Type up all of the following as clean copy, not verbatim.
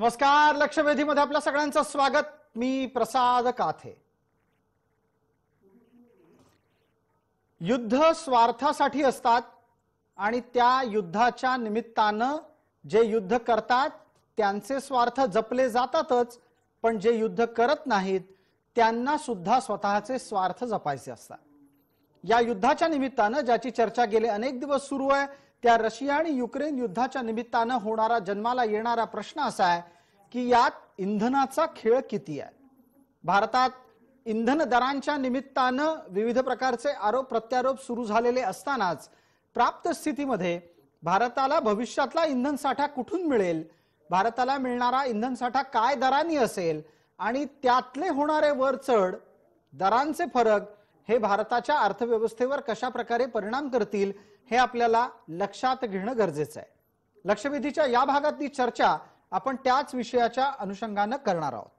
नमस्कार, लक्षवेधी मध्ये आपल्या सगळ्यांचं स्वागत. मी प्रसाद काथे. युद्ध स्वार्थासाठी असतात आणि त्या युद्धाच्या निमित्तानं जे युद्ध करतात त्यांचे स्वार्थ जपले जातातच, पण जे युद्ध करत नाहीत त्यांना सुद्धा स्वतःचे स्वार्थ जपायचे असतात. या युद्धाच्या निमित्तानं ज्याची चर्चा गेले अनेक दिवस सुरू आहे, त्या रशिया आणि युक्रेन युद्धाच्या निमित्ताने होणारा जन्माला येणारा प्रश्न असा आहे की यात इंधनाचा खेळ किती आहे. भारतात इंधन दरांच्या निमित्ताने विविध प्रकारचे आरोप प्रत्यारोप सुरू झालेले असतानाच प्राप्त स्थितीमध्ये भारताला भविष्यातला इंधन साठा कुठून मिळेल, भारताला मिळणारा इंधन साठा काय दरांनी असेल आणि त्यातले होणारे वरचढ दरांचे फरक हे भारताच्या अर्थव्यवस्थेवर कशा प्रकारे परिणाम करतील हे आपल्याला लक्षात घेणं गरजेचं आहे. लक्षवेधीच्या या भागातली चर्चा आपण त्याच विषयाच्या अनुषंगाने करणार आहोत.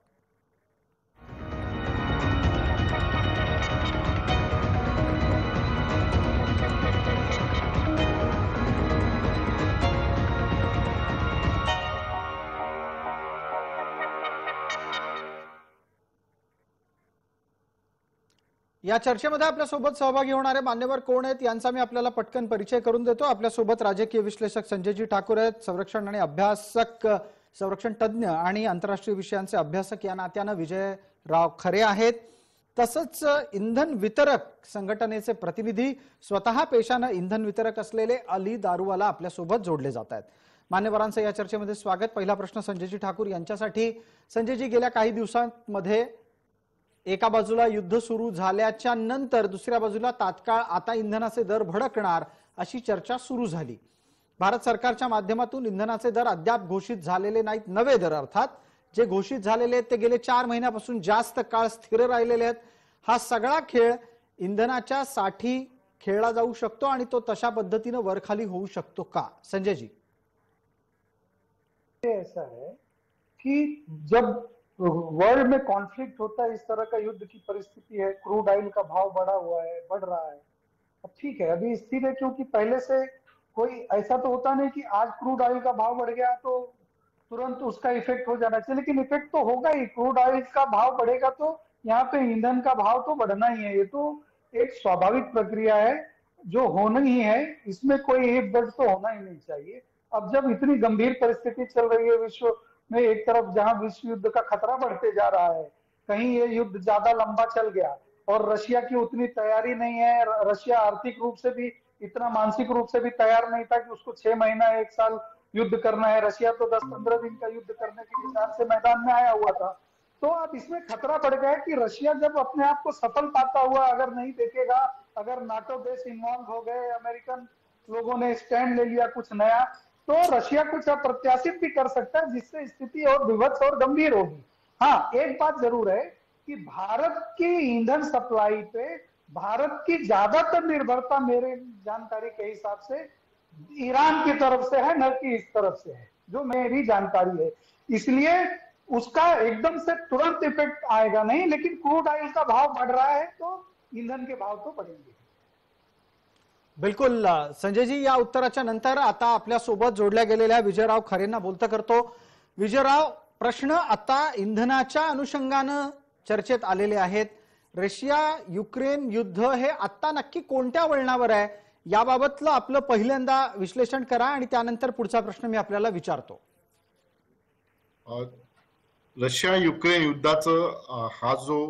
या चर्चेमध्ये आपल्यासोबत सहभागी होणारे मान्यवर कोण आहेत यांचा मी आपल्याला पटकन परिचय करून देतो. आपल्यासोबत राजकीय विश्लेषक संजयजी ठाकूर आहेत, संरक्षण आणि अभ्यासक, संरक्षण तज्ञ आणि आंतरराष्ट्रीय विषयांचे अभ्यासक या नात्यानं विजयराव खरे आहेत. तसंच इंधन वितरक संघटनेचे प्रतिनिधी, स्वतः पेशानं इंधन वितरक असलेले अली दारुवाला आपल्यासोबत जोडले जात आहेत. मान्यवरांचं या चर्चेमध्ये स्वागत. पहिला प्रश्न संजयजी ठाकूर यांच्यासाठी. संजयजी, गेल्या काही दिवसांमध्ये एका बाजूला युद्ध सुरू झाल्याच्या नंतर दुसऱ्या बाजूला तात्काळ आता इंधनाचे दर भडकणार अशी चर्चा सुरू झाली. भारत सरकारच्या माध्यमातून इंधनाचे दर अद्याप घोषित झालेले नाहीत, नवे दर अर्थात जे घोषित झालेले आहेत ते गेले 4 महिन्यापासून जास्त काळ स्थिर राहिलेले आहेत. हा सगळा खेळ इंधनाच्या साठी खेळला जाऊ शकतो आणि तो तशा पद्धतीनं वरखाली होऊ शकतो का? संजयजी, ऐसा है की जब वर्ल्ड में कॉन्फ्लिक्ट होता है, इस तरह का युद्ध की परिस्थिति है, क्रूड ऑयल का भाव बढ़ रहा है. अब ठीक है, अभी स्थिर है क्योंकि पहले से कोई ऐसा तो होता नहीं कि आज क्रूड ऑयल का भाव बढ़ गया तो तुरंत उसका इफेक्ट हो जाना चाहिए, लेकिन इफेक्ट तो होगा ही. क्रूड ऑयल का भाव बढ़ेगा तो यहाँ पे ईंधन का भाव तो बढ़ना ही है. ये तो एक स्वाभाविक प्रक्रिया है जो होना ही है, इसमें कोई एक दर्द तो होना ही नहीं चाहिए. अब जब इतनी गंभीर परिस्थिति चल रही है विश्व में, एक तरफ जहां विश्व युद्ध का खतरा बढ़ते जा रहा है, कहीं ये युद्ध ज्यादा लंबा चल गया और रशिया की उतनी तैयारी नहीं है, रशिया आर्थिक रूप से भी इतना मानसिक रूप से भी तैयार नहीं था कि उसको 6 महीना 1 साल युद्ध करना है. रशिया तो 10-15 दिन का युद्ध करने के विचार से मैदान में आया हुआ था. तो अब इसमें खतरा बढ़ गया कि रशिया जब अपने आप को सफल पाता हुआ अगर नहीं देखेगा, अगर नाटो देश इन्वॉल्व हो गए, अमेरिकन लोगों ने स्टैंड ले लिया कुछ नया, तो रशिया कुछ अप्रत्याशित भी कर सकता है, जिससे स्थिति और विभत्स और गंभीर होगी. हाँ, एक बात जरूर है कि भारत की ईंधन सप्लाई पे भारत की ज्यादातर निर्भरता मेरे जानकारी के हिसाब से ईरान की तरफ से है, न कि इस तरफ से है, जो मेरी जानकारी है. इसलिए उसका एकदम से तुरंत इफेक्ट आएगा नहीं, लेकिन क्रूड ऑयल का भाव बढ़ रहा है तो ईंधन के भाव तो बढ़ेंगे. बिल्कुल. संजय जी, या उत्तराच्या नंतर आता आपल्या सोबत जोडल्या गेलेल्या विजयराव खरेंना बोलता करतो. विजयराव, प्रश्न आता इंधनाच्या अनुषंगानं चर्चेत आलेले आहेत. रशिया युक्रेन युद्ध हे आता नक्की कोणत्या वळणावर आहे याबाबतलं आपलं पहिल्यांदा विश्लेषण करा आणि त्यानंतर पुढचा प्रश्न मी आपल्याला विचारतो. रशिया युक्रेन युद्धाचं हा जो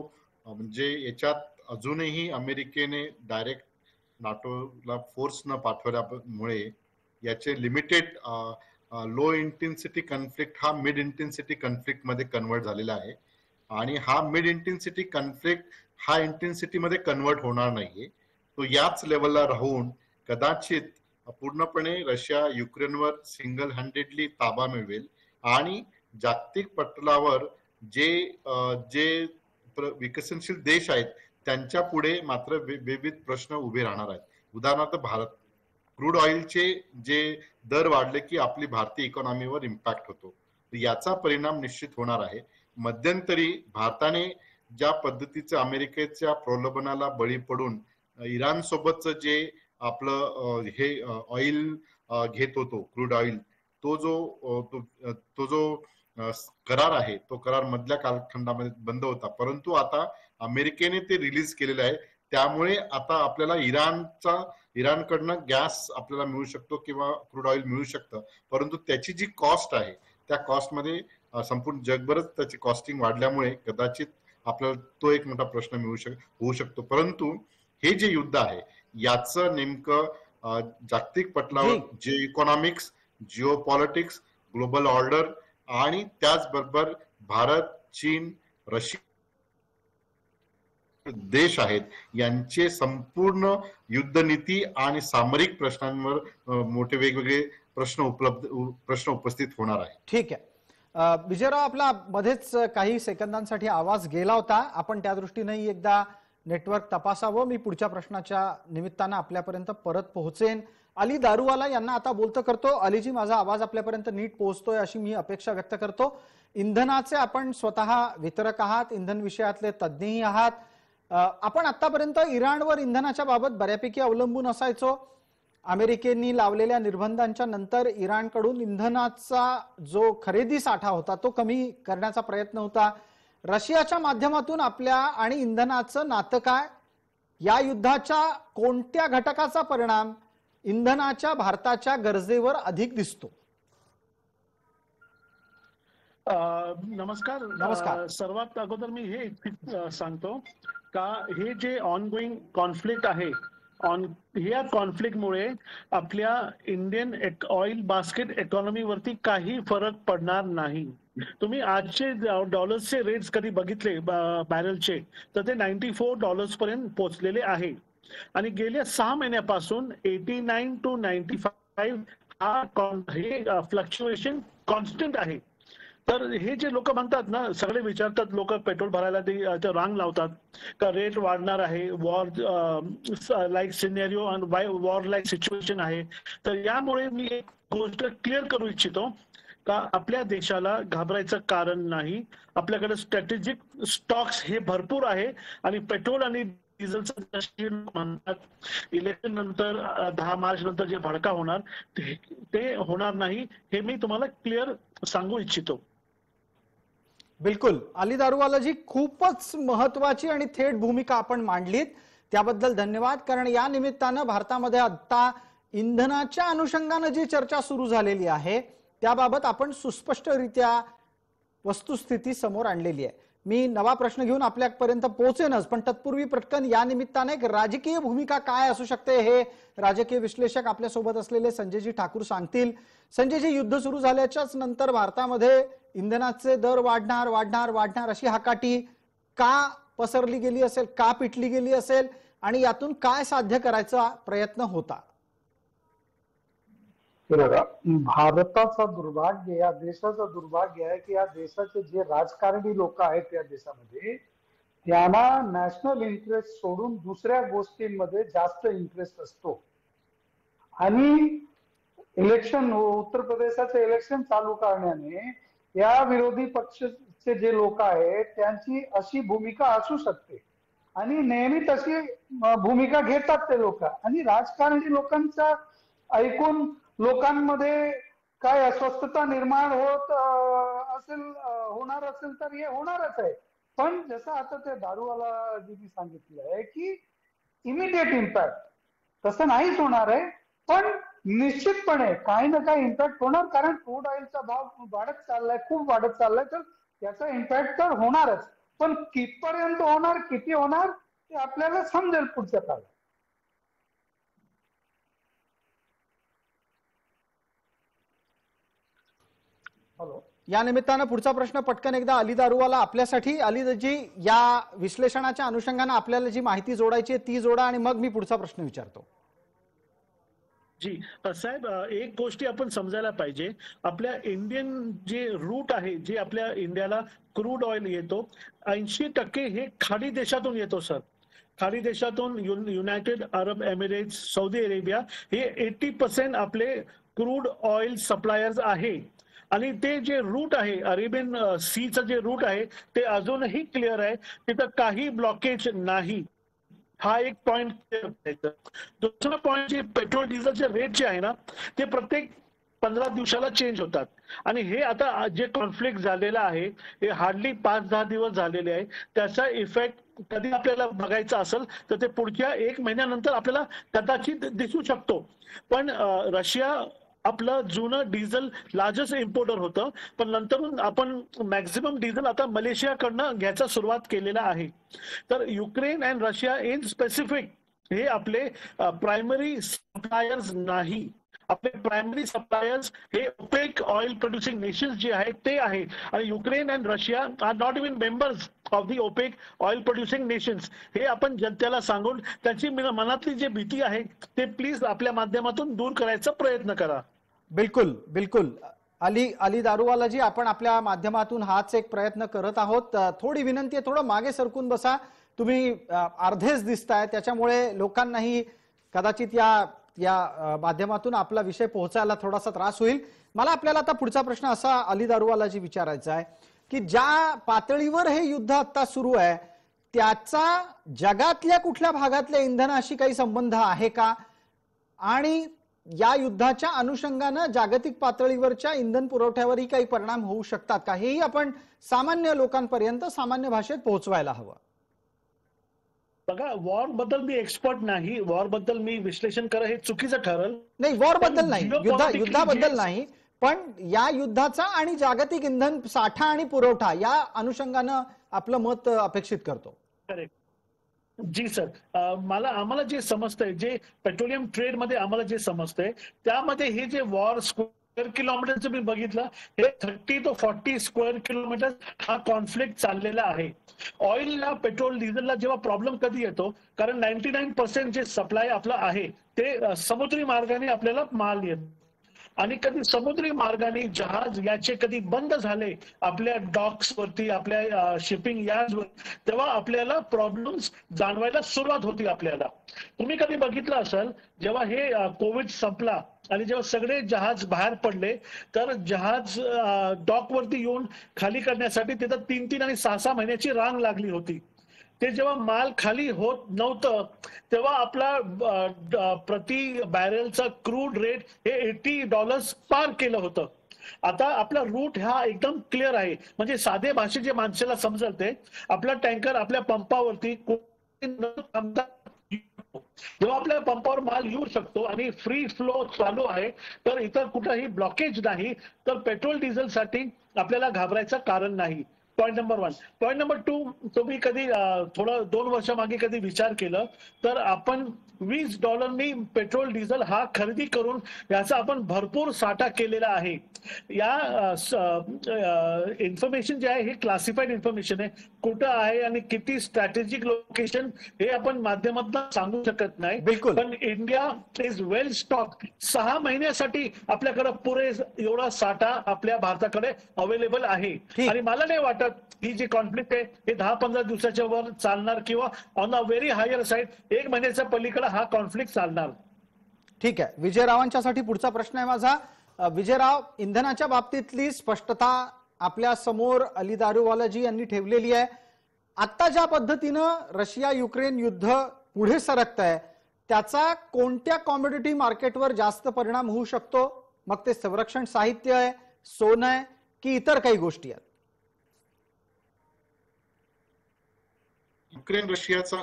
म्हणजे याच्यात अजूनही अमेरिकेने डायरेक्ट नाटोला फोर्स न पाठवल्यामुळे याचे लिमिटेड लो इंटेन्सिटी कॉन्फ्लिक्ट हा मिड इंटेन्सिटी कॉन्फ्लिक्ट मध्ये कन्वर्ट झालेला आहे आणि हा मिड इंटेन्सिटी कॉन्फ्लिक्ट हा इंटेन्सिटी मध्ये कन्वर्ट होणार नाहीये. तो याच लेवलला राहून कदाचित पूर्णपणे रशिया युक्रेनवर सिंगल हँडेडली ताबा मिळवेल आणि जागतिक पटलावर जे जे विकसनशील देश आहेत त्यांच्या पुढे मात्र विविध प्रश्न उभे राहणार आहेत. उदाहरणार्थ भारत, क्रूड ऑइलचे जे दर वाढले की आपली भारतीय इकॉनॉमीवर इम्पॅक्ट होतो, याचा परिणाम निश्चित होणार आहे. मध्यंतरी भारताने ज्या पद्धतीचं अमेरिकेच्या प्रलोभनाला बळी पडून इराण सोबतचं जे आपलं हे ऑइल घेत होतो क्रूड ऑइल, तो जो करार आहे तो करार मधल्या कालखंडामध्ये बंद होता, परंतु आता अमेरिकेने ते रिलीज केलेलं आहे, त्यामुळे आता आपल्याला इराणकडनं गॅस आपल्याला मिळू शकतो किंवा क्रूड ऑइल मिळू शकतं, परंतु त्याची जी कॉस्ट आहे त्या कॉस्ट मध्ये संपूर्ण जगभरच त्याची कॉस्टिंग वाढल्यामुळे कदाचित आपल्याला तो एक मोठा प्रश्न होऊ शकतो। परंतु हे जे युद्ध आहे याचं नेमकं जागतिक पटलावर जे economics, geopolitics, global order आणि त्याचबरोबर भारत, चीन, रशिया देश आहेत यांचे संपूर्ण युद्धनीती आणि सामरिक प्रश्नांवर मोठे वेगवेगळे प्रश्न उपस्थित होणार आहेत। ठीक आहे विजयराव, आपला मध्येच काही सेकंदांसाठी आवाज गेला होता, आपण त्या दृष्टीनेही एकदा नेटवर्क तपासावं। मी पुढच्या प्रश्नाच्या निमित्तानं आपल्यापर्यंत परत पोहोचेन। अली दारूवाला यांना आता बोलतं करतो। अलीजी, माझा आवाज आपल्यापर्यंत नीट पोहोचतोय अशी मी अपेक्षा व्यक्त करतो। इंधनाचे आपण स्वतः वितरक आहात, इंधन विषयातले तज्ञही आहात। आपण आतापर्यंत इराणवर इंधनाच्या बाबत बऱ्यापैकी अवलंबून असायचो। अमेरिकेने लावलेल्या निर्बंधांच्या नंतर इराणकडून इंधनाचा जो खरेदी साठा होता तो कमी करण्याचा प्रयत्न होता। रशियाच्या माध्यमातून आपल्या आणि इंधनाचं नातं काय? या युद्धाच्या कोणत्या घटकाचा परिणाम इंधनाच्या भारताच्या गरजेवर अधिक दिसतो? नमस्कार नमस्कार। सर्वात अगोदर मी हे सांगतो का हे जे ऑनगोइंग कॉन्फ्लिक्ट आहे, या कॉन्फ्लिक्ट मुळे आपल्या इंडियन ऑइल बास्केट इकॉनॉमी वरती काही फरक पडणार नाही। तुम्ही आजचे डॉलर्सचे रेट्स कधी बघितले बॅरलचे तर ते $94 पर्यंत पोहोचलेले आहे आणि गेल्या 6 महिन्यापासून 89 to 95 हा फ्लक्च्युएशन कॉन्स्टंट आहे। तर हे जे लोक म्हणतात ना, सगळे विचारतात लोक पेट्रोल भरायला ते रांग लावतात का रेट वाढणार आहे, वॉर लाईक सिनेरियो आणि वॉर लाईक सिच्युएशन आहे। तर यामुळे मी एक गोष्ट क्लिअर करू इच्छितो का आपल्या देशाला घाबरायचं कारण नाही। आपल्याकडे स्ट्रॅटेजिक स्टॉक्स हे भरपूर आहे आणि पेट्रोल आणि डिझेलचं म्हणतात इलेक्शन नंतर 10 मार्च नंतर जे भडका होणार ते होणार नाही, हे मी तुम्हाला क्लिअर सांगू इच्छितो। बिल्कुल अली दारूवालाजी, खूपच महत्वाची आणि थेट भूमिका आपण मांडलीत, त्याबद्दल धन्यवाद। कारण या निमित्तानं भारतामध्ये आता इंधनाच्या अनुषंगानं जी चर्चा सुरू झालेली आहे त्याबाबत आपण सुस्पष्टरित्या वस्तुस्थिती समोर आणलेली आहे। मी नवा प्रश्न घेऊन आपल्यापर्यंत पोहोचेनच, पण तत्पूर्वी पटकन या निमित्ताने एक राजकीय भूमिका काय असू शकते हे राजकीय विश्लेषक आपल्यासोबत असलेले संजयजी ठाकूर सांगतील। संजयजी, युद्ध सुरू झाल्याच्याच नंतर भारतामध्ये इंधनाचे दर वाढणार वाढणार वाढणार अशी हाकाटी का पसरली गेली असेल, का पिटली गेली असेल आणि यातून काय साध्य करायचा प्रयत्न होता? भारताचा दुर्भाग्य, या देशाचा दुर्भाग्य आहे की या देशाचे जे राजकारणी लोक आहेत त्या देशामध्ये त्यांना नॅशनल इंटरेस्ट सोडून दुसऱ्या गोष्टींमध्ये जास्त इंटरेस्ट असतो। आणि इलेक्शन, उत्तर प्रदेशाचे इलेक्शन चालू करण्याने या विरोधी पक्षाचे जे लोक आहेत त्यांची अशी भूमिका असू शकते आणि नेहमी तशी भूमिका घेतात ते लोक। आणि राजकारणी लोकांचा ऐकून लोकांमध्ये काय अस्वस्थता निर्माण होत असेल, होणार असेल तर हे होणारच आहे। पण जसं आता ते दारूवालाजींनी सांगितलं आहे की इमिडिएट इम्पॅक्ट तसं नाहीच होणार आहे, पण निश्चितपणे काही ना काही इम्पॅक्ट होणार, कारण क्रूड ऑइलचा भाव वाढत चाललाय, खूप वाढत चाललाय, तर त्याचा इम्पॅक्ट तर होणारच। पण कितपर्यंत होणार, किती होणार ते आपल्याला समजेल पुढच्या काळात। या निमित्तानं पुढचा प्रश्न पटकन एकदा अली दारूवाला आपल्यासाठी। अलीजी, या विश्लेषणाच्या अनुषंगाने आपल्याला जी माहिती जोडायची आहे ती जोडा आणि मग मी पुढचा प्रश्न विचारतो। जी साहेब, एक गोष्टी आपण समजायला पाहिजे, आपल्या इंडियन जे रूट आहे जे आपल्या इंडियाला क्रूड ऑइल येतो 80% हे खाडी देशातून येतो सर। खाडी देशातून United Arab Emirates, Saudi Arabia हे 80% आपले क्रूड ऑइल सप्लायर्स आहे आणि ते जे रूट आहे अरेबियन सीचं जे रूट आहे ते अजूनही क्लिअर आहे, तिथं काही ब्लॉकेज नाही। हा एक पॉइंट क्लिअर करायचा। दुसरा पॉइंट, जे पेट्रोल डिझेलचे रेट जे आहे ना ते प्रत्येक पंद्रह दिवसाला चेंज होतात आणि हे आता जे कॉन्फ्लिक्ट झालेला आहे हे हार्डली 5-10 दिवस झालेले आहे, त्याचा इफेक्ट कधी आपल्याला बघायचा असेल तर ते पुढच्या 1 महिन्यानंतर आपल्याला कदाचित दिसू शकतो। पण रशिया आपलं जुनं डिझेल लार्जेस्ट इम्पोर्टर होतं, पण नंतरून आपण मॅक्झिमम डिझेल आता मलेशियाकडनं घ्यायचा सुरुवात केलेला आहे। तर Ukraine and Russia in specific हे आपले प्रायमरी सप्लायर्स नाही, आपले प्रायमरी सप्लायर्स हे ओपेक ऑइल प्रोड्यूसिंग नेशन्स जे आहेत ते आहे आणि Ukraine and Russia are not even members of the OPEC oil producing nations. हे आपण जनतेला सांगून त्यांची मनातली जी भीती आहे ते प्लीज आपल्या माध्यमातून दूर करायचा प्रयत्न करा। बिल्कुल बिल्कुल अली दारूवाला जी, आपण आपल्या माध्यमातून हाच एक प्रयत्न करत आहोत। थोडी विनंती आहे, थोडं मागे सरकून बसा, तुम्ही अर्धेच दिसताय त्याच्यामुळे लोकांनाही कदाचित या माध्यमातून आपला विषय पोहोचायला थोडासा त्रास होईल। मला आपल्याला आता पुढचा प्रश्न असा अली दारूवालाजी विचारायचा आहे की ज्या पातळीवर हे युद्ध आता सुरू आहे त्याचा जगातल्या कुठल्या भागातल्या इंधनाशी काही संबंध आहे का, आणि या युद्धाच्या अनुषंगाने जागतिक पातळीवरच्या इंधन पुरवठ्यावरही काही परिणाम होऊ शकतात का, हेही आपण सामान्य लोकांपर्यंत सामान्य भाषेत पोहोचवायला हवं। बघा, वॉर बद्दल मी एक्सपर्ट नाही, वॉर बद्दल मी विश्लेषण करा हे चुकीचं ठरल। नाही, वॉर बद्दल नाही, युद्धाबद्दल नाही, पण या युद्धाचा आणि जागतिक इंधन साठा आणि पुरवठा या अनुषंगाने आपलं मत अपेक्षित करतो। करेक्ट जी सर, आम्हाला जे समजतंय, जे पेट्रोलियम ट्रेड मध्ये आम्हाला जे समजतंय त्यामध्ये हे जे वॉर स्क्वेअर किलोमीटरचं मी बघितलं हे 30 to 40 स्क्वेअर किलोमीटर हा कॉन्फ्लिक्ट चाललेला आहे। ऑइलला, पेट्रोल डिझेलला जेव्हा प्रॉब्लेम कधी येतो, कारण 99% जे सप्लाय आपला आहे ते समुद्री मार्गाने आपल्याला माल येतो आणि कधी समुद्री मार्गाने जहाज याचे कधी बंद झाले आपल्या डॉक्स वरती, आपल्या शिपिंग यार्ड वर, तेव्हा आपल्याला प्रॉब्लेम्स जाणवायला सुरुवात होती। आपल्याला तुम्ही कधी बघितलं असेल जेव्हा हे कोविड संपला आणि जेव्हा सगळे जहाज बाहेर पडले तर जहाज डॉक वरती येऊन खाली करण्यासाठी तिथं 3-3 आणि 6-6 महिन्याची रांग लागली होती। ते जेव्हा माल खाली होत नव्हतं तेव्हा आपला प्रति बॅरेलचा क्रूड रेट हे $80 पार केलं होतं। आता आपला रूट हा एकदम क्लिअर आहे, म्हणजे साधे भाषेत जे माणसाला समजेल ते, आपला टँकर आपल्या पंपावरती जेव्हा आपल्या पंपावर माल येऊ शकतो आणि फ्री फ्लो चालू आहे तर इतर कुठलाही ब्लॉकेज नाही, तर पेट्रोल डिझेलसाठी आपल्याला घाबरायचं कारण नाही। Point number 1। पॉइंट नंबर 2, तुम्ही कधी थोडं 2 वर्ष मागे कधी विचार केलं तर आपण $20 पेट्रोल डिझेल हा खरेदी करून याचा आपण भरपूर साठा केलेला आहे। या इन्फॉर्मेशन जे आहे हे क्लासिफाईड इन्फॉर्मेशन आहे, कुठं आहे आणि किती स्ट्रॅटेजिक लोकेशन हे आपण माध्यमातून सांगू शकत नाही। बिलकुल, पण इंडिया इज वेल स्टॉक्ड, 6 महिन्यासाठी आपल्याकडे पुरे एवढा साठा आपल्या भारताकडे अवेलेबल आहे आणि मला नाही वाटत ही जी कॉन्फ्लिक्ट आहे हे 10-15 दिवसाच्या वर चालणार किंवा on a very higher side 1 महिन्याच्या पलीकडे हा कॉन्फ्लिक्ट चालणार। ठीक आहे, विजयरावांच्यासाठी पुढचा प्रश्न आहे माझा। विजयराव, इंधनाच्या बाबतीतली स्पष्टता आपल्या समोर अली दारूवालाजी यांनी ठेवलेली आहे। आता ज्या पद्धतीनं रशिया युक्रेन युद्ध पुढे सरकत आहे त्याचा कोणत्या कॉमोडिटी मार्केटवर जास्त परिणाम होऊ शकतो, मग ते संरक्षण साहित्य आहे, सोनं आहे की इतर काही गोष्टी आहेत? युक्रेन रशियाचा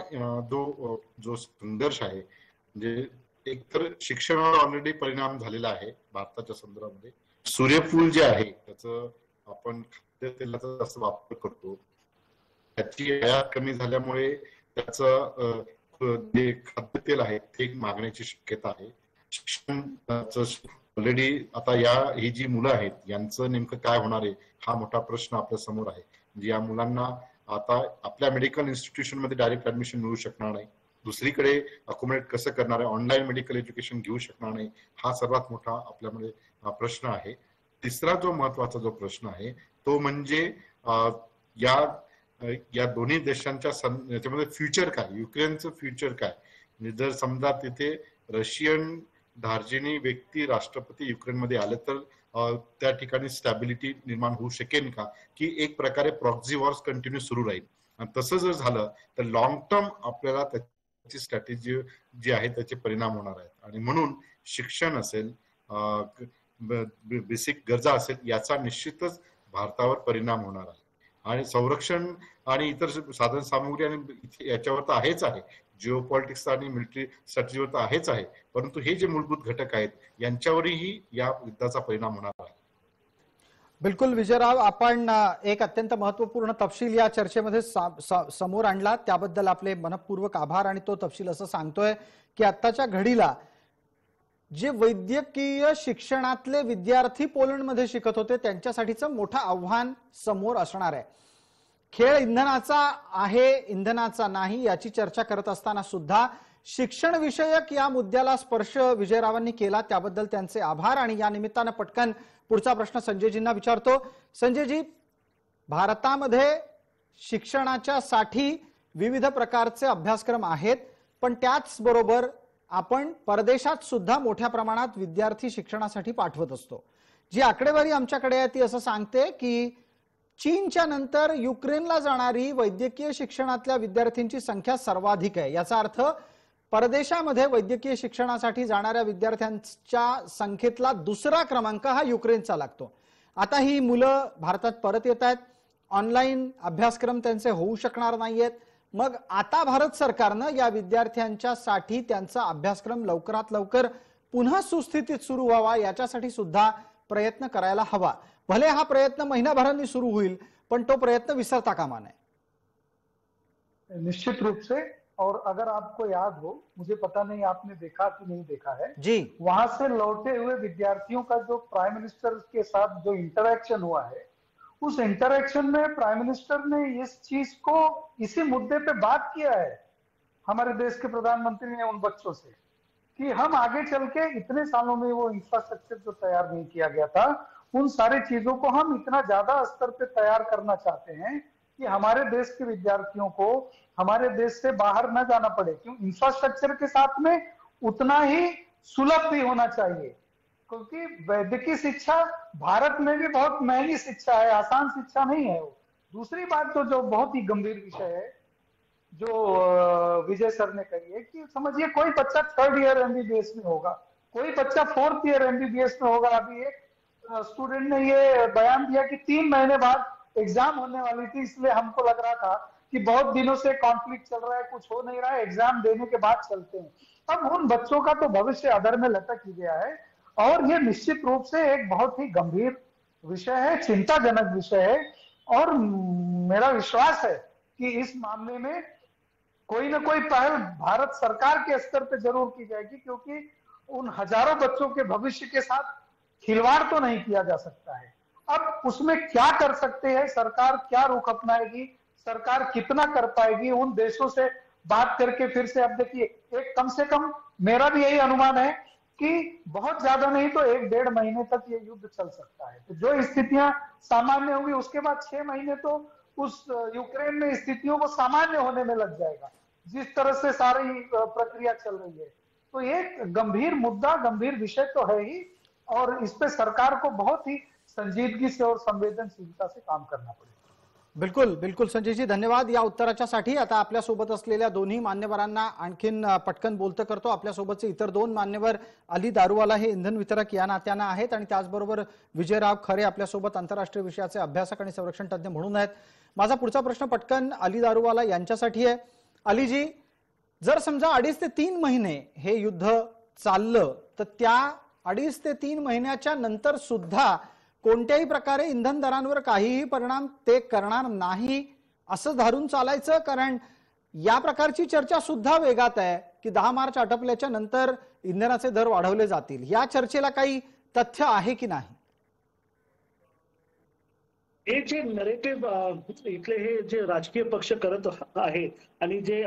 जो संघर्ष आहे म्हणजे एकतर शिक्षणावर ऑलरेडी परिणाम झालेला आहे भारताच्या संदर्भामध्ये। सूर्यफूल जे आहे त्याचं आपण खाद्य तेलाचा जास्त वापर करतो, त्याची आयात कमी झाल्यामुळे त्याचं जे खाद्य तेल आहे ते मागण्याची शक्यता आहे। शिक्षणाचं ऑलरेडी आता ही जी मुलं आहेत यांचं नेमकं काय होणार आहे हा मोठा प्रश्न आपल्या समोर आहे। म्हणजे या मुलांना आता आपल्या मेडिकल इन्स्टिट्यूशन मध्ये डायरेक्ट ऍडमिशन मिळू शकणार नाही, दुसरीकडे अकोमोडेट कसं करणार आहे, ऑनलाईन मेडिकल एज्युकेशन घेऊ शकणार नाही, हा सर्वात मोठा आपल्यामध्ये प्रश्न आहे। तिसरा जो महत्वाचा जो प्रश्न आहे तो म्हणजे या दोन्ही देशांच्या याच्यामध्ये फ्युचर काय, युक्रेनचं फ्युचर काय। म्हणजे जर समजा तिथे रशियन धार्जिणी व्यक्ती राष्ट्रपती युक्रेनमध्ये आले तर त्या ठिकाणी स्टॅबिलिटी निर्माण होऊ शकेल का, की एक प्रकारे प्रॉक्सी वॉर्स कंटिन्यू सुरू राहील? आणि तसं जर झालं तर लॉंग टर्म आपल्याला त्याची स्ट्रॅटेजी जी आहे त्याचे परिणाम होणार आहेत। आणि म्हणून शिक्षण असेल, बेसिक गरजा असेल याचा निश्चितच भारतावर परिणाम होणार आहे। आणि संरक्षण आणि इतर साधन सामग्री आणि याच्यावर तर आहेच आहे, जिओपॉलिटिक्स आणि मिलिटरी स्ट्रॅटेजीवर तर आहेच आहे, परंतु हे जे मूलभूत घटक आहेत यांच्यावरही या युद्धाचा परिणाम होणार आहे। बिल्कुल विजयराव, आपण एक अत्यंत महत्वपूर्ण तपशील या चर्चेमध्ये समोर आणला, त्याबद्दल आपले मनपूर्वक आभार। आणि तो तपशील असं सांगतोय की आत्ताच्या घडीला जे वैद्यकीय शिक्षणातले विद्यार्थी पोलंडमध्ये शिकत होते त्यांच्यासाठीचं मोठं आव्हान समोर असणार आहे। खेळ इंधनाचा आहे, इंधनाचा नाही याची चर्चा करत असताना सुद्धा शिक्षण विषयक या मुद्द्याला स्पर्श विजयरावांनी केला, त्याबद्दल त्यांचे आभार। आणि या निमित्तानं पटकन पुढचा प्रश्न संजयजींना विचारतो। संजयजी, भारतामध्ये शिक्षणाच्या साठी विविध प्रकारचे अभ्यासक्रम आहेत, पण त्याचबरोबर आपण परदेशात सुद्धा मोठ्या प्रमाणात विद्यार्थी शिक्षणासाठी पाठवत असतो। जी आकडेवारी आमच्याकडे आहे ती असं सांगते की चीनच्या नंतर युक्रेनला जाणारी वैद्यकीय शिक्षणातल्या विद्यार्थ्यांची संख्या सर्वाधिक आहे। याचा अर्थ परदेशामध्ये वैद्यकीय शिक्षणासाठी जाणाऱ्या विद्यार्थ्यांच्या संख्येतला दुसरा क्रमांक हा युक्रेनचा लागतो। आता ही मुलं भारतात परत येत आहेत, ऑनलाईन अभ्यासक्रम त्यांचे होऊ शकणार नाहीयेत, मग आता भारत सरकारनं या विद्यार्थ्यांच्यासाठी त्यांचा अभ्यासक्रम लवकरात लवकर पुन्हा सुस्थितीत सुरू व्हावा याच्यासाठी सुद्धा प्रयत्न करायला हवा। भले हा प्रयत्न महिनाभरांनी सुरू होईल, पण तो प्रयत्न विसरता कामा नये। निश्चित रूप से, और अगर आपको याद हो, मुझे पता नहीं आपने देखा कि नहीं देखा है जी, वहां से लौटे हुए विद्यार्थियों का जो प्राइम मिनिस्टर के साथ जो इंटरेक्शन हुआ है, उस इंटरेक्शन में प्राइम मिनिस्टर ने इस चीज को, इसी मुद्दे पे बात किया है हमारे देश के प्रधानमंत्री ने उन बच्चों से कि हम आगे चल के इतने सालों में वो इंफ्रास्ट्रक्चर जो तैयार नहीं किया गया था उन सारी चीजों को हम इतना ज्यादा स्तर पे तैयार करना चाहते हैं कि हमारे देश के विद्यार्थियों को हमारे देश से बाहर न जाना पड़े, क्यों इंफ्रास्ट्रक्चर के साथ में उतना ही सुलभ भी होना चाहिए, क्योंकि वैद्यकीय शिक्षा भारत में भी बहुत महंगी शिक्षा है, आसान शिक्षा नहीं है वो। दूसरी बात तो जो बहुत ही गंभीर विषय है जो विजय सर ने कही है कि समझिए कोई बच्चा थर्ड ईयर एमबीबीएस में होगा, कोई बच्चा फोर्थ ईयर एमबीबीएस में होगा। अभी एक स्टूडेंट ने ये बयान दिया कि 3 महीने बाद एग्जाम होने वाली थी, इसलिए हमको लग रहा था कि बहुत दिनों से कॉन्फ्लिक्ट चल रहा है, कुछ हो नहीं रहा है, एग्जाम देने के बाद चलते हैं। अब उन बच्चों का तो भविष्य अधर में लटक ही गया है, और ये निश्चित रूप से एक बहुत ही गंभीर विषय है, चिंताजनक विषय है, और मेरा विश्वास है कि इस मामले में कोई ना कोई पहल भारत सरकार के स्तर पर जरूर की जाएगी, क्योंकि उन हजारों बच्चों के भविष्य के साथ खिलवाड़ तो नहीं किया जा सकता है। अब उसमें क्या कर सकते हैं, सरकार क्या रुख अपनाएगी, सरकार कितना कर पाएगी, उन देशों से बात करके फिर से, अब देखिए एक कम से कम मेरा भी यही अनुमान है कि बहुत ज्यादा नहीं तो 1-1.5 महीने तक ये युद्ध चल सकता है। तो जो स्थितियां सामान्य होंगी उसके बाद 6 महीने तो उस यूक्रेन में स्थितियों को सामान्य होने में लग जाएगा, जिस तरह से सारी प्रक्रिया चल रही है। तो एक गंभीर मुद्दा, गंभीर विषय तो है ही, और इस पे सरकार को बहुत ही संजीदगी से और संवेदनशीलता से काम करना पड़ेगा। बिल्कुल बिल्कुल संजय जी, धन्यवाद या उत्तराच्यासाठी। आता आपल्यासोबत असलेल्या दोन्ही मान्यवरांना आणखीन पटकन बोलतं करतो। आपल्यासोबतचे इतर दोन मान्यवर अली दारूवाला हे इंधन वितरक या नात्यानं आहेत, आणि त्याचबरोबर विजयराव खरे आपल्यासोबत आंतरराष्ट्रीय विषयाचे अभ्यासक आणि संरक्षण तज्ज्ञ म्हणून आहेत। माझा पुढचा प्रश्न पटकन अली दारूवाला यांच्यासाठी आहे। अलीजी, जर समजा 2.5 ते 3 महिने हे युद्ध चाललं, तर त्या 2.5 ते 3 महिन्याच्या नंतर सुद्धा कोणत्याही प्रकारे इंधन दरांवर काहीही परिणाम ते करणार नाही असं धरून चालायचं? कारण या प्रकारची चर्चा सुद्धा वेगात आहे की 10 मार्च आटपल्याच्या नंतर इंधनाचे दर वाढवले जातील, या चर्चेला काही तथ्य आहे की नाही? हे जे नरेटिव्ह इथले हे जे राजकीय पक्ष करत आहेत आणि जे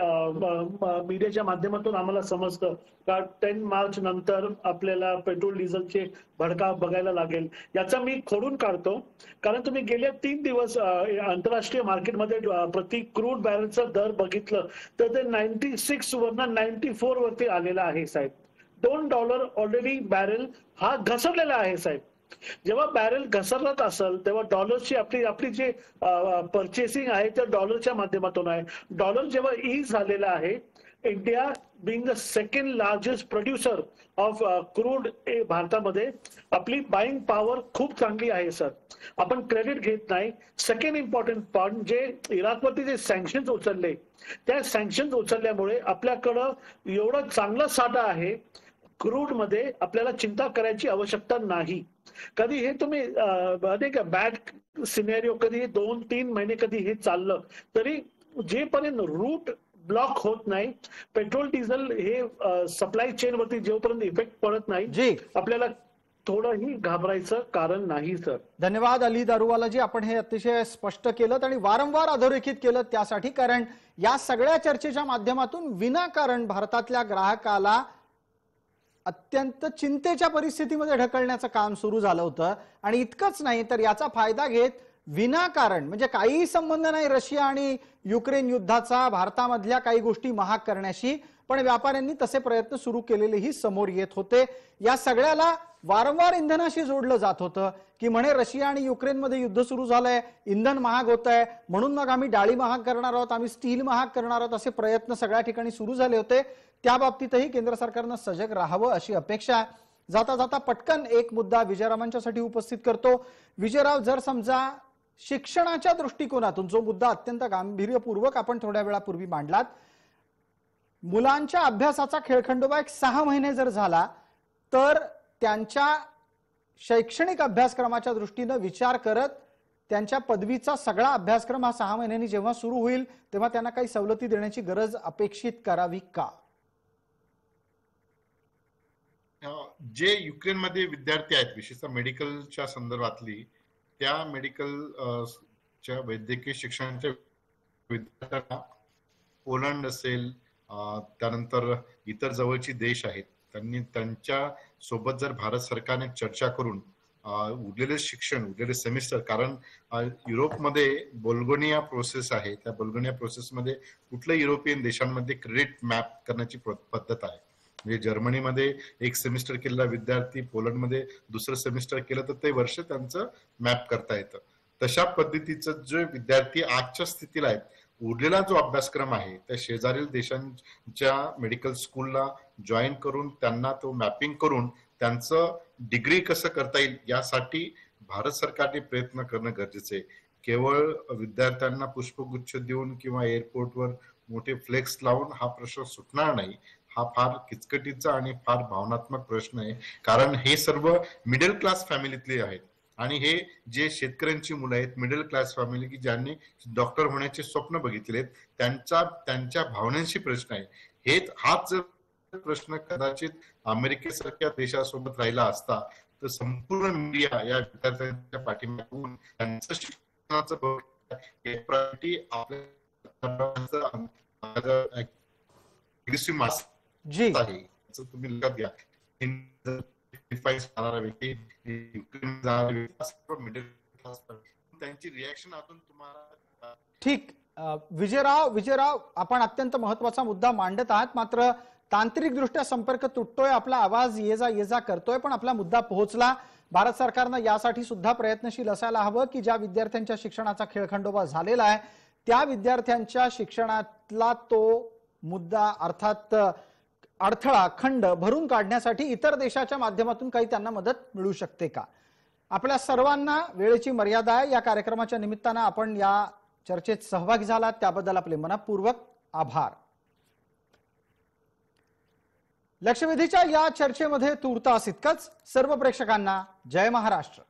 मीडियाच्या माध्यमातून आम्हाला समजतं का 10 मार्च नंतर आपल्याला पेट्रोल डिझेलचे भडका बघायला लागेल, याचा मी खोडून काढतो, कारण तुम्ही गेल्या 3 दिवस आंतरराष्ट्रीय मार्केटमध्ये प्रति क्रूड बॅरलचा दर बघितलं तर ते 96 वरनं 94 वरती आलेला आहे साहेब. $2 ऑलरेडी बॅरल हा घसरलेला आहे साहेब. जेव्हा बॅरल घसरत असेल तेव्हा डॉलरची आपली जे पर्चेसिंग आहे त्या डॉलरच्या माध्यमातून आहे. डॉलर जेव्हा ई झालेला आहे, India being the second largest producer of crude भारतामध्ये आपली बाइंग पॉवर खूप चांगली आहे सर. आपण क्रेडिट घेत नाही. सेकंड इम्पॉर्टंट पॉइंट जे इराकवरती जे सँक्शन्स उचलले त्या सँक्शन्स उचलल्यामुळे आपल्याकडं एवढा चांगला साठा आहे क्रूड मध्ये, आपल्याला चिंता करायची आवश्यकता नाही. कधी हे तुम्ही नाही का बॅड सिनेरियो कधी 2-3 महिने कधी हे चाललं तरी जेपर्यंत रूट ब्लॉक होत नाही पेट्रोल डिझेल हे सप्लाय चेन वरती जेपर्यंत इफेक्ट पडत नाही आपल्याला थोडंही घाबरायचं कारण नाही सर. धन्यवाद अली दारुवाला जी. आपण हे अतिशय स्पष्ट केलं आणि वारंवार अधोरेखित केलं त्यासाठी, कारण या सगळ्या चर्चेच्या माध्यमातून विनाकारण भारतातल्या ग्राहकाला अत्यंत चिंतेच्या परिस्थितीमध्ये ढकलण्याचं काम सुरू झालं होतं. आणि इतकंच नाही तर याचा फायदा घेत विनाकारण म्हणजे काही संबंध नाही रशिया आणि युक्रेन युद्धाचा भारतामधल्या काही गोष्टी महाग करण्याशी, पण व्यापाऱ्यांनी तसे प्रयत्न सुरू केलेलेही समोर येत होते. या सगळ्याला वारंवार इंधनाशी जोडलं जात होतं की म्हणे रशिया आणि युक्रेनमध्ये युद्ध सुरू झालंय, इंधन महाग होत आहे म्हणून मग आम्ही डाळी महाग करणार आहोत, आम्ही स्टील महाग करणार आहोत, असे प्रयत्न सगळ्या ठिकाणी सुरू झाले होते. त्या बाबतीतही केंद्र सरकारनं सजग राहावं अशी अपेक्षा आहे. जाता जाता पटकन एक मुद्दा विजयरावांच्यासाठी उपस्थित करतो. विजयराव, जर समजा शिक्षणाच्या दृष्टिकोनातून जो मुद्दा अत्यंत गांभीर्यपूर्वक आपण थोड्या वेळापूर्वी मांडलात, मुलांच्या अभ्यासाचा खेळखंडोबा एक 6 महिने जर झाला तर त्यांच्या शैक्षणिक अभ्यासक्रमाच्या दृष्टीनं विचार करत त्यांच्या पदवीचा सगळा अभ्यासक्रम हा 6 महिन्यांनी जेव्हा सुरू होईल तेव्हा त्यांना काही सवलती देण्याची गरज अपेक्षित करावी का? जे युक्रेन मध्ये विद्यार्थी आहेत विशेषतः मेडिकलच्या संदर्भातली, त्या मेडिकलच्या वैद्यकीय शिक्षणाच्या विद्यार्थ्यांना पोलंड असेल त्यानंतर इतर जवळची देश आहेत त्यांनी त्यांच्या सोबत जर भारत सरकारने चर्चा करून उरलेले शिक्षण उरलेले सेमिस्टर, कारण युरोपमध्ये बोल्गोनिया प्रोसेस आहे, त्या बोल्गोनिया प्रोसेसमध्ये कुठल्या युरोपियन देशांमध्ये क्रेडिट मॅप करण्याची पद्धत आहे. म्हणजे जर्मनीमध्ये 1 सेमिस्टर केलेला विद्यार्थी पोलंडमध्ये 2रं सेमिस्टर केलं तर ते वर्ष त्यांचं मॅप करता येतं. तशा पद्धतीचं जे विद्यार्थी आजच्या स्थितीला आहेत उरलेला जो अभ्यासक्रम आहे त्या शेजारील देशांच्या मेडिकल स्कूलला जॉईन करून त्यांना तो मॅपिंग करून त्यांचं डिग्री कसं करता येईल यासाठी भारत सरकारने प्रयत्न करणं गरजेचं आहे. केवळ विद्यार्थ्यांना पुष्पगुच्छ देऊन किंवा एअरपोर्टवर मोठे फ्लेक्स लावून हा प्रश्न सुटणार नाही. हा फार किचकटीचा आणि फार भावनात्मक प्रश्न आहे, कारण हे सर्व मिडल क्लास फॅमिलीतले आहेत आणि हे जे शेतकऱ्यांची मुलं आहेत मिडल क्लास फॅमिली की ज्यांनी डॉक्टर होण्याचे स्वप्न बघितले आहेत त्यांच्या भावनांशी प्रश्न आहे. हाच प्रश्न कदाचित अमेरिकेसारख्या देशासोबत राहिला असता तर संपूर्ण मीडिया या विद्यार्थ्यांच्या पाठीमागून त्यांचं शिक्षणाचं ठीक. विजयराव, आपण अत्यंत महत्वाचा मुद्दा मांडत आहात, मात्र तांत्रिक दृष्ट्या संपर्क तुटतोय, आपला आवाज ये जा करतोय, पण आपला मुद्दा पोहोचला. भारत सरकारनं यासाठी सुद्धा प्रयत्नशील असायला हवं की ज्या विद्यार्थ्यांच्या शिक्षणाचा खेळखंडोबा झालेला आहे त्या विद्यार्थ्यांच्या शिक्षणातला तो मुद्दा अर्थात अडथळा खंड भरून काढण्यासाठी इतर देशाच्या माध्यमातून काही त्यांना मदत मिळू शकते का? आपल्या सर्वांना वेळेची मर्यादा आहे. या कार्यक्रमाच्या निमित्तानं आपण या चर्चेत सहभागी झालात त्याबद्दल आपले मनपूर्वक आभार. लक्षवेधीच्या या चर्चेमध्ये तूर्तास इतकंच. सर्व प्रेक्षकांना जय महाराष्ट्र.